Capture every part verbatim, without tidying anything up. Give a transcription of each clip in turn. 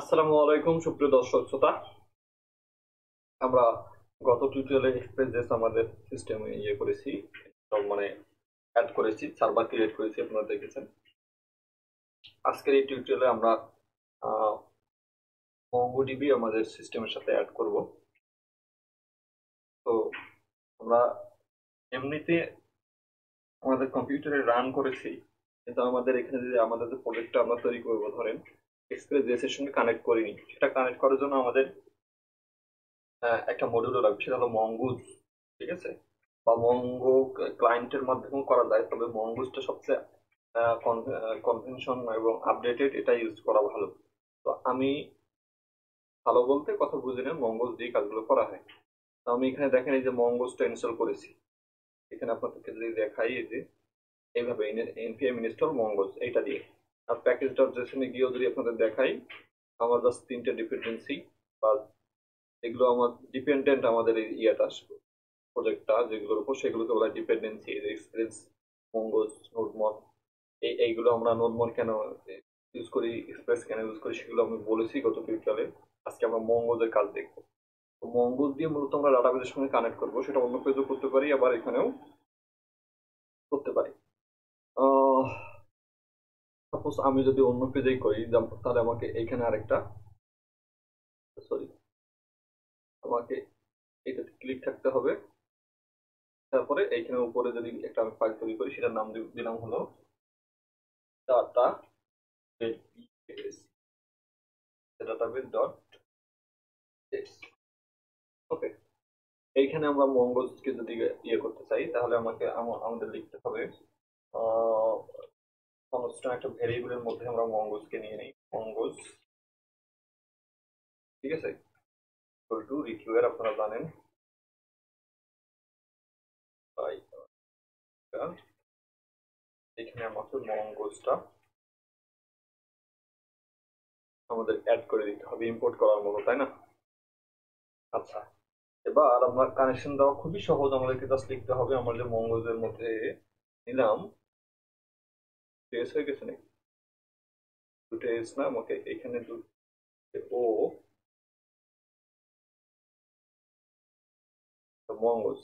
আসসালামু আলাইকুম সুপ্রিয় দর্শক শ্রোতা, আমরা গত টিউটোরিয়ালে এক্সপ্রেস আমাদের সিস্টেমে ইয়ে করেছি, মানে অ্যাড করেছি, সার্ভার ক্রিয়েট করেছি, আপনারা দেখেছেন। আজকের এই টিউটোরিয়ালে আমরা MongoDB আমাদের সিস্টেমের সাথে অ্যাড করব। তো আমরা এমনিতে আমাদের কম্পিউটারে রান করেছি, কিন্তু আমাদের এখানে যদি আমাদের যে প্রজেক্টটা আমরা তৈরি করবো, ধরেন এক্সপ্রেসের সঙ্গে কানেক্ট করিনি, সেটা কানেক্ট করার জন্য আমাদের একটা মডিউল লাগবে, সেটা হলো মঙ্গুজ, ঠিক আছে, বা মঙ্গো ক্লায়েন্টের মাধ্যমেও করা যায়, তবে মঙ্গুজটা সবচেয়ে কনভেনশন এবং আপডেটেড, এটা ইউজ করা ভালো। তো আমি ভালো বলতে কথা বুঝি না, মঙ্গুজ দিয়ে কাজগুলো করা হয়। তো আমি এখানে দেখেন এই যে মঙ্গুজটা ইনস্টল করেছি, এখানে আপনাদেরকে যদি দেখাই, এই যে এইভাবে এনপিএম ইনস্টল মঙ্গুজ, এইটা দিয়ে। আর প্যাকেজ ডট জেসনে গিয়েও যদি আপনাদের দেখাই, আমার জাস্ট তিনটে ডিপেন্ডেন্সি বা এগুলো আমার ডিপেন্ডেন্ট আমাদের এই ইয়েটা আসবে, প্রজেক্টটা যেগুলোর উপর, সেগুলোকে বলা ডিপেন্ডেন্সি। এক্সপ্রেস, মঙ্গোজ, নোডমন, এই এইগুলো আমরা নোডমন কেন ইউজ করি, এক্সপ্রেস কেন ইউজ করি, সেগুলো আমি বলেছি গত টিউটোরিয়ালে। আজকে আমরা মঙ্গোজের কাজ দেখবো। তো মঙ্গোজ দিয়ে মূলত আমরা ডাটাবেজের সঙ্গে কানেক্ট করবো, সেটা অন্য পেজও করতে পারি, আবার এখানেও করতে পারি। সাপোজ আমি যদি অন্য পেজেই করি, তাহলে আমাকে এইখানে আরেকটা, সরি, আমাকে এইটাতে ক্লিক থাকতে হবে। তারপরে এইখানে উপরে যদি একটা আমি ফাইল তৈরি করি, সেটার নাম দিলাম হলো data base, database dot text, okay. এইখানে আমরা মঙ্গোজকে যদি ইয়ে করতে চাই, তাহলে আমাকে আমাদের লিখতে হবে কনস্ট্যান্ট একটা ভেরিয়েবলের মধ্যে আমরা মঙ্গোজকে নিয়ে নিই, মঙ্গোজ, ঠিক আছে, ইকুয়াল টু রিকোয়ার, আপনারা জানেন, এখানে আমাদের মঙ্গোজটা আমাদের অ্যাড করে দিতে হবে ইম্পোর্ট করার মতো, তাই না? আচ্ছা, এবার আমরা কানেকশন দেওয়া খুবই সহজ, আমাদেরকে জাস্ট লিখতে হবে আমাদের মঙ্গোজের মধ্যে নিলাম, টেস হয়ে গেছে নাকি দুটো এস না, আমাকে এখানে দু ও মঙ্গোজ,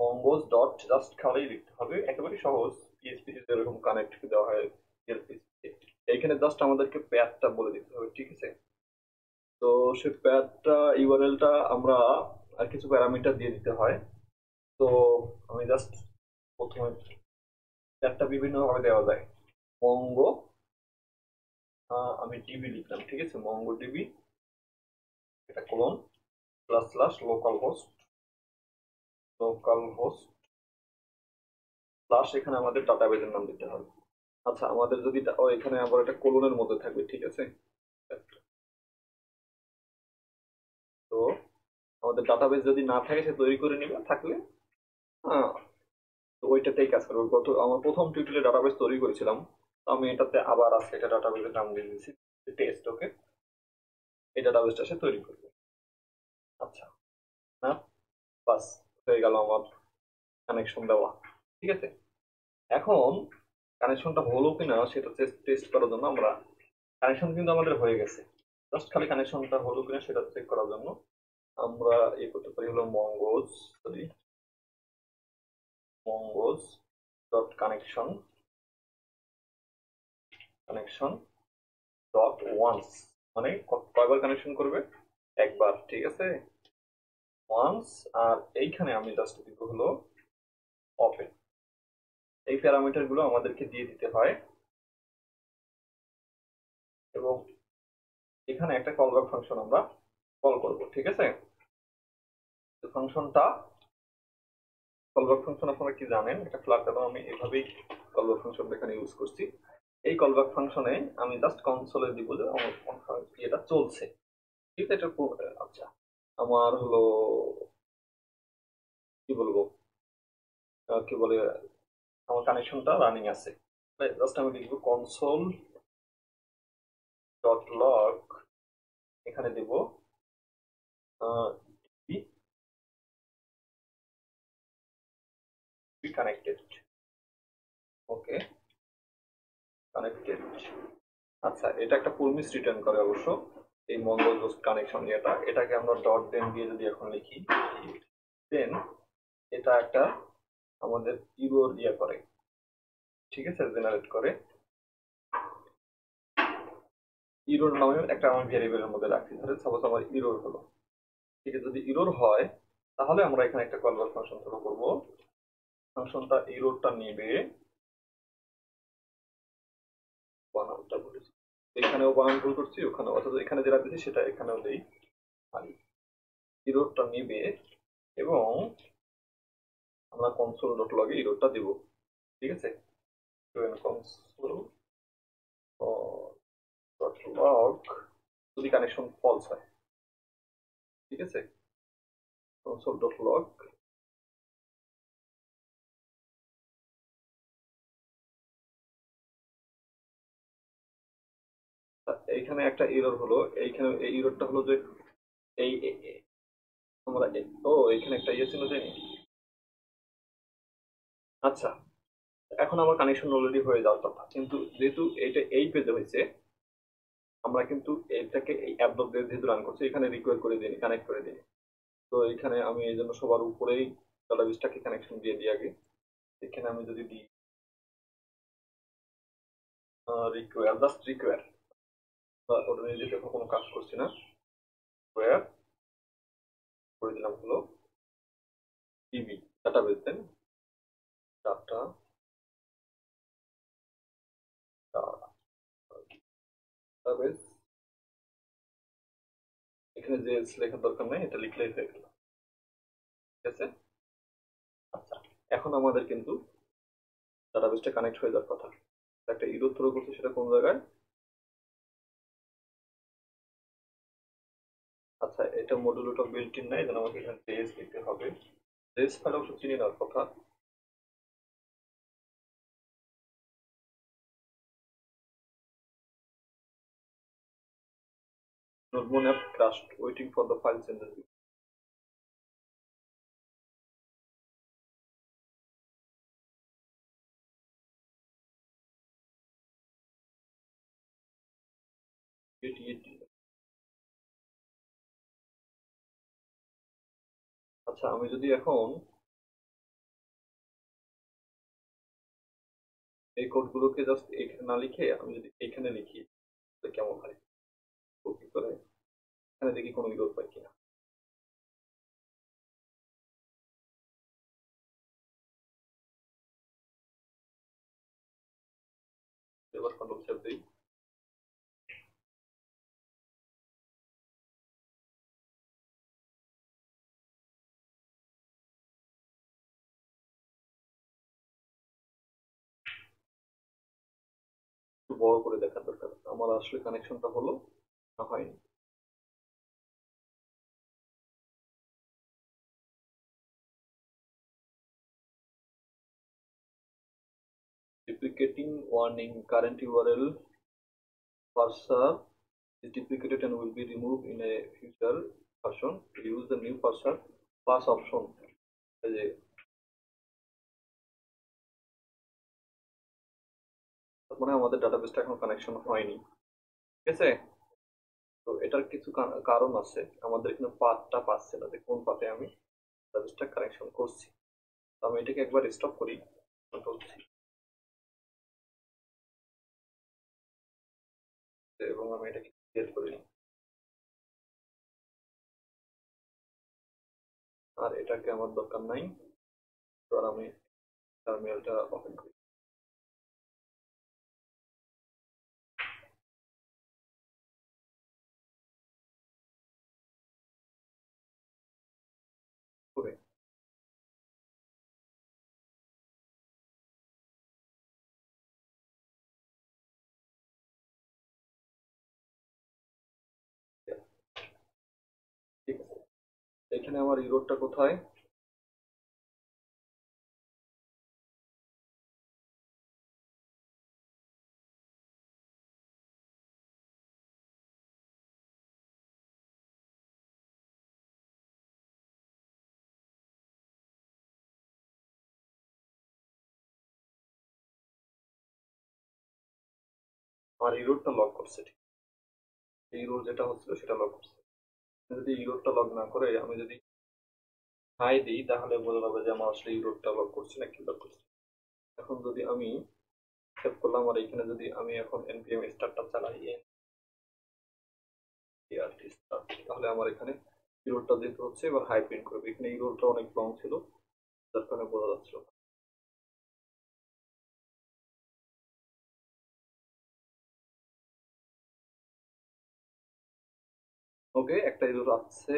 মঙ্গোজ ডট জাস্ট খালি লিখতে হবে, একেবারে সহজ। পিএসপি যেরকম কানেক্ট দেওয়া হয় পিএসপি, এইখানে জাস্ট আমাদেরকে প্যাথটা বলে দিতে হবে, ঠিক আছে। তো সে প্যাথটা ইউআরএলটা আমরা আর কিছু প্যারামিটার দিয়ে দিতে হয়। তো আমি জাস্ট প্রথমে প্যাথটা বিভিন্নভাবে দেওয়া যায়, মঙ্গো আমি ডিবি লিখলাম, ঠিক আছে, মঙ্গো ডিবি, এটা colon plus slash local host, local host plus এখানে আমাদের ডাটাবেজের নাম দিতে হবে। আচ্ছা, আমাদের যদি এখানে আবার এটা কোলনের মধ্যে থাকবে, ঠিক আছে। তো আমাদের ডাটাবেজ যদি না থাকে, সে তৈরি করে নেবে, থাকলে হ্যাঁ তো ওইটাতেই কাজ করবো। গত আমার প্রথম টিউটোরিয়ালে ডাটাবেজ তৈরি করেছিলাম, তো আমি এটাতে আবার আজকে এটা ডাটাবেজের নাম দিয়ে দিয়েছি টেস্ট, ওকে। এই ডাটাবেজটা সে তৈরি করবে। আচ্ছা, না বাস হয়ে গেল আমার কানেকশন দেওয়া, ঠিক আছে। এখন কানেকশনটা হলো কি না সেটা টেস্ট করার জন্য আমরা, কানেকশন কিন্তু আমাদের হয়ে গেছে, জাস্ট খালি কানেকশনটা হলো কিনা সেটা চেক করার জন্য আমরা ইয়ে করতে পারি, হলো mongoose, sorry mongoose dot connection, connection dot once, মানে কয়বার কানেকশন করবে, একবার, ঠিক আছে, ওয়ান্স। আর এইখানে আমি জাস্ট দিব হলো ওপেন। এই প্যারামিটারগুলো আমাদেরকে দিয়ে দিতে হয়, এবং এখানে একটা কলব্যাক ফাংশন আমরা কল করব, ঠিক আছে। ফাংশনটা কলব্যাক ফাংশন আপনারা কি জানেন, এটা ফ্লাটার, আমি এভাবেই কলব্যাক ফাংশন এখানে ইউজ করছি। এই কলব্যাক ফাংশনে আমি জাস্ট কনসোলে দিব যে আমার এটা চলছে, ঠিক আছে, এটা। আচ্ছা, আমার হলো কি বলবো, কি বলে, আমার কানেকশনটা রানিং আছে, জাস্ট আমি লিখবো কনসোল ডট লগ, এখানে দেব কানেক্টেড, ওকে, কানেক্টেড। আচ্ছা, এটা একটা প্রমিস রিটার্ন করে অবশ্য, এই mongoose কানেকশন এটা এটাকে আমরা ডট দেন দিয়ে যদি এখন লিখি দেন এটা একটা আমাদের ইরর ইয়া করে ঠিক আছে জেনারেট করে ইরর নামে একটা আমরা ভেরিয়েবলের মধ্যে রাখছি ধরে সাপোজ আমার ইরর হলো ঠিক আছে যদি ইরর হয় তাহলে আমরা এখানে একটা কলব্যাক ফাংশন শুরু করব ফাংশনটা ইররটা নেবে বানানটা বলেছি এখানেও বানান ভুল করছি ওখানে অর্থাৎ এখানে যেটা দিয়েছি সেটা এখানেও দেই খালি ইররটা নেবে এবং আমরা console.log এ ইররটা দেব ঠিক আছে তো এখানে console .log যদি কানেকশন ফলস হয় ঠিক আছে console.log এইখানে একটা এরর হলো এইখানে এই এররটা হলো যে এই আমরা ও এইখানে একটা ইয়া ছিল জানি আচ্ছা এখন আমার কানেকশন অলরেডি হয়ে যাওয়ার কথা কিন্তু যেহেতু এটা এই পেজে হয়েছে আমরা কিন্তু এটাকে এই অ্যাপ ডট দিয়ে যেহেতু রান করছি এখানে রিকোয়ার করে দিই কানেক্ট করে দিই তো এখানে আমি এইজন্য সবার উপরেই ডাটাবেসটাকে কানেকশন দিয়ে দিই আগে এখানে আমি যদি দিই রিকোয়ার জাস্ট রিকোয়ার অর্ডিনারি যেটা কোনো কাজ করছি না রিকোয়ার করে দিলাম হলো DB database then data database এখানে যে লেখার দরকার নেই এটা লিখলেই হয়ে গেল ঠিক আছে আচ্ছা এখন আমাদের কিন্তু ডাটাবেসটা কানেক্ট হয়ে যাওয়ার কথা একটা ইরর থ্রো করছে সেটা কোন জায়গায় আচ্ছা এটা মডুলোটা বিল্ট ইন নাই যেন আমাকে এখানে টেস্ট দিতে হবে টেস্ট ফাইল অবশ্য চিনি নেওয়ার কথা Nodemon app crashed waiting for the file changes আচ্ছা আমি যদি এখন এই কোডগুলোকে জাস্ট এখানে না লিখে আমি যদি এখানে লিখি তো কেমন হয় কপি করে এখানে দেখি কোনো ইরর পাই কিনা এবার কন্ট্রোল সেভ দেই বড় করে দেখার দরকার আমার আসলে কানেকশনটা হলো না হয়নি duplicating warning current url parser is duplicated and will be removed in a future version use the new parser pass option মানে আমাদের ডাটাবেসটা এখনো কানেকশন হয়নি ঠিক আছে তো এটার কিছু কারণ আছে আমাদের এখানে পাথটা পাচ্ছে না যে কোন পাথে আমি ডাটাবেসটা কানেকশন করছি তো আমি এটাকে একবার স্টপ করি কন্ট্রোল সি এবং আমি এটাকে ক্লিয়ার করে নিই আর এটাকে আমার দরকার নাই তো আমি টার্মিনালটা ওপেন করি এখানে আমার ইররটা কোথায় আমার ইররটা লক করছে এই রো যেটা হচ্ছিল সেটা লক করছে। যদি এই রোডটা লক না করে আমি যদি হাই দিই তাহলে বোঝা যাবে যে আমার আসলে এই রোডটা লক করছে না কি লক করছে। এখন যদি আমি সেভ করলাম আর এখানে যদি আমি এখন npm স্টার্টটা চালাই তাহলে আমার এখানে এই রোডটা যেতে হচ্ছে, এবার হাই প্রিন্ট করবে। এখানে এই রোডটা অনেক লং ছিল যার কারণে বোঝা যাচ্ছিল। ওকে, একটা ইউরো আসছে,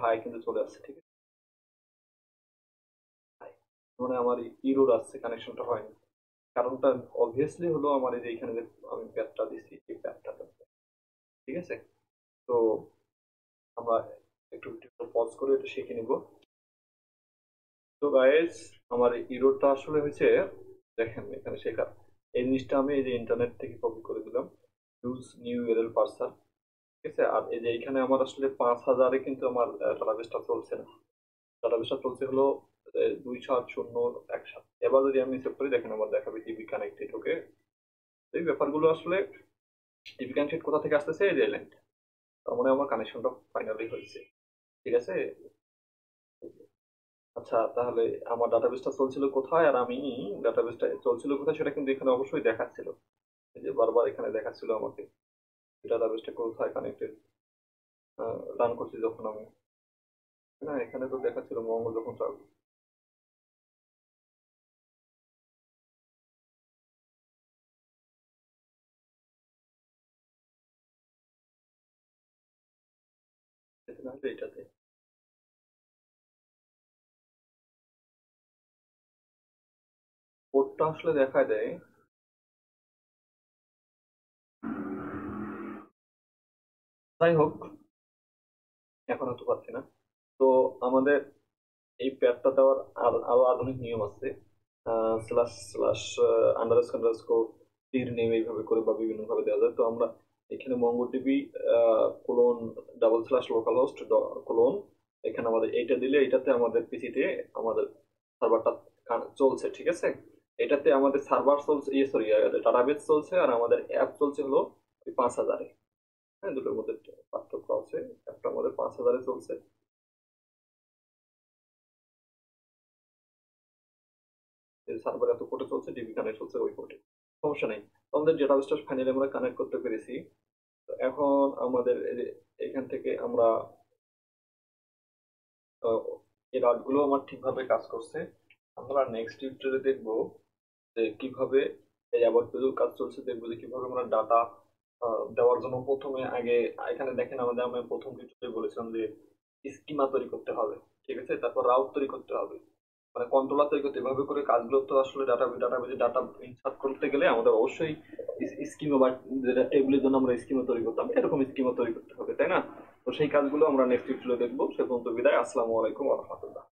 হাই কিন্তু চলে আসছে, ঠিক আছে। মানে আমার ইউরোর আসছে, কানেকশনটা হয়নি। কারণটা অবভিয়াসলি হলো আমার এই যে এখানে যে আমি প্যাডটা দিচ্ছি এই প্যাডটা, ঠিক আছে। তো আমরা একটু পজ করে এটা শিখে নিব। তো গাইস আমার ইউরোটা আসলে হয়েছে, দেখেন এখানে শেখার এই জিনিসটা আমি এই যে ইন্টারনেট থেকে কপি করে দিলাম, ইউজ নিউ ইউআরএল পার্সার, ঠিক আছে। আর এই যে এখানে আমার আসলে পাঁচ হাজারে কিন্তু আমার ডাটাবেসটা চলছে না, ডাটাবেসটা চলছে হলো দুইশো আট শূন্য একশো। এবার যদি আমি সেভ করি দেখেন আমার দেখাবে ডিবি কানেক্টেড। ওকে, এই ব্যাপারগুলো আসলে ডিবি কানেক্টেড কোথা থেকে আসতেছে, এই রেলেন্ট, তার মানে আমার কানেকশনটা ফাইনালি হয়েছে, ঠিক আছে। আচ্ছা, তাহলে আমার ডাটাবেসটা চলছিল কোথায় আর আমি ডাটাবেসটা চলছিল কোথায় সেটা কিন্তু এখানে অবশ্যই দেখাচ্ছিল, এই যে বারবার এখানে দেখাচ্ছিল আমাকে ডাটাবেসটা কোথায় কানেক্টেড রান করছি যখন আমি, না এখানে তো দেখাচ্ছিল মঙ্গল যখন চালু। এটাতে কোডটা আসলে দেখা দেয়, যাই হোক এখন হতে পারছি না। তো আমাদের এই প্যাডটা দেওয়ার আর আরো আধুনিক নিয়ম আছে, স্ল্যাশ স্ল্যাশ আন্ডারস্কোর আন্ডারস্কোর তীর নেমে এইভাবে করে বা বিভিন্নভাবে দেওয়া যায়। তো আমরা এখানে MongoDB colon double slash local host colon এখানে আমাদের এইটা দিলে এইটাতে আমাদের পিসিতে আমাদের সার্ভারটা চলছে, ঠিক আছে। এটাতে আমাদের সার্ভার চলছে, ইয়ে সরি ডাটাবেস চলছে আর আমাদের অ্যাপ চলছে হলো পাঁচ হাজারে। হ্যাঁ, দুটোর মধ্যে পার্থক্য আছে, একটা আমাদের পাঁচ হাজারে চলছে। সার্ভার এত কোটে চলছে, ডিবি কানেক্ট চলছে ওই কোটে, সমস্যা নেই। আমাদের ডেটাবেসটা ফাইনালি আমরা কানেক্ট করতে পেরেছি। তো এখন আমাদের এখান থেকে আমরা এই রাটগুলো আমার ঠিকভাবে কাজ করছে। আমরা নেক্সট টিউটোরিয়ালে দেখবো যে কিভাবে এই আবার কাজ চলছে, দেখবো যে কিভাবে আমরা ডাটা দেওয়ার জন্য প্রথমে আগে এখানে দেখেন আমাদের আমি প্রথম টিউটোরিয়ালে বলেছিলাম যে স্কিমা তৈরি করতে হবে, ঠিক আছে। তারপর রাউট তৈরি করতে হবে, মানে কন্ট্রোলার তৈরি করতে, এভাবে করে কাজগুলো তো আসলে ডাটা ডাটাবেজে ডাটা ইনসার্ট করতে গেলে আমাদের অবশ্যই স্কিমা বা যেটা টেবিলের জন্য আমরা স্কিমা তৈরি করতাম এরকম স্কিমা তৈরি করতে হবে, তাই না। তো সেই কাজগুলো আমরা নেক্সট টিউটোরিয়ালে দেখবো। সে পর্যন্ত বিদায়, আসসালামু আলাইকুম ওয়া রাহমাতুল্লাহ।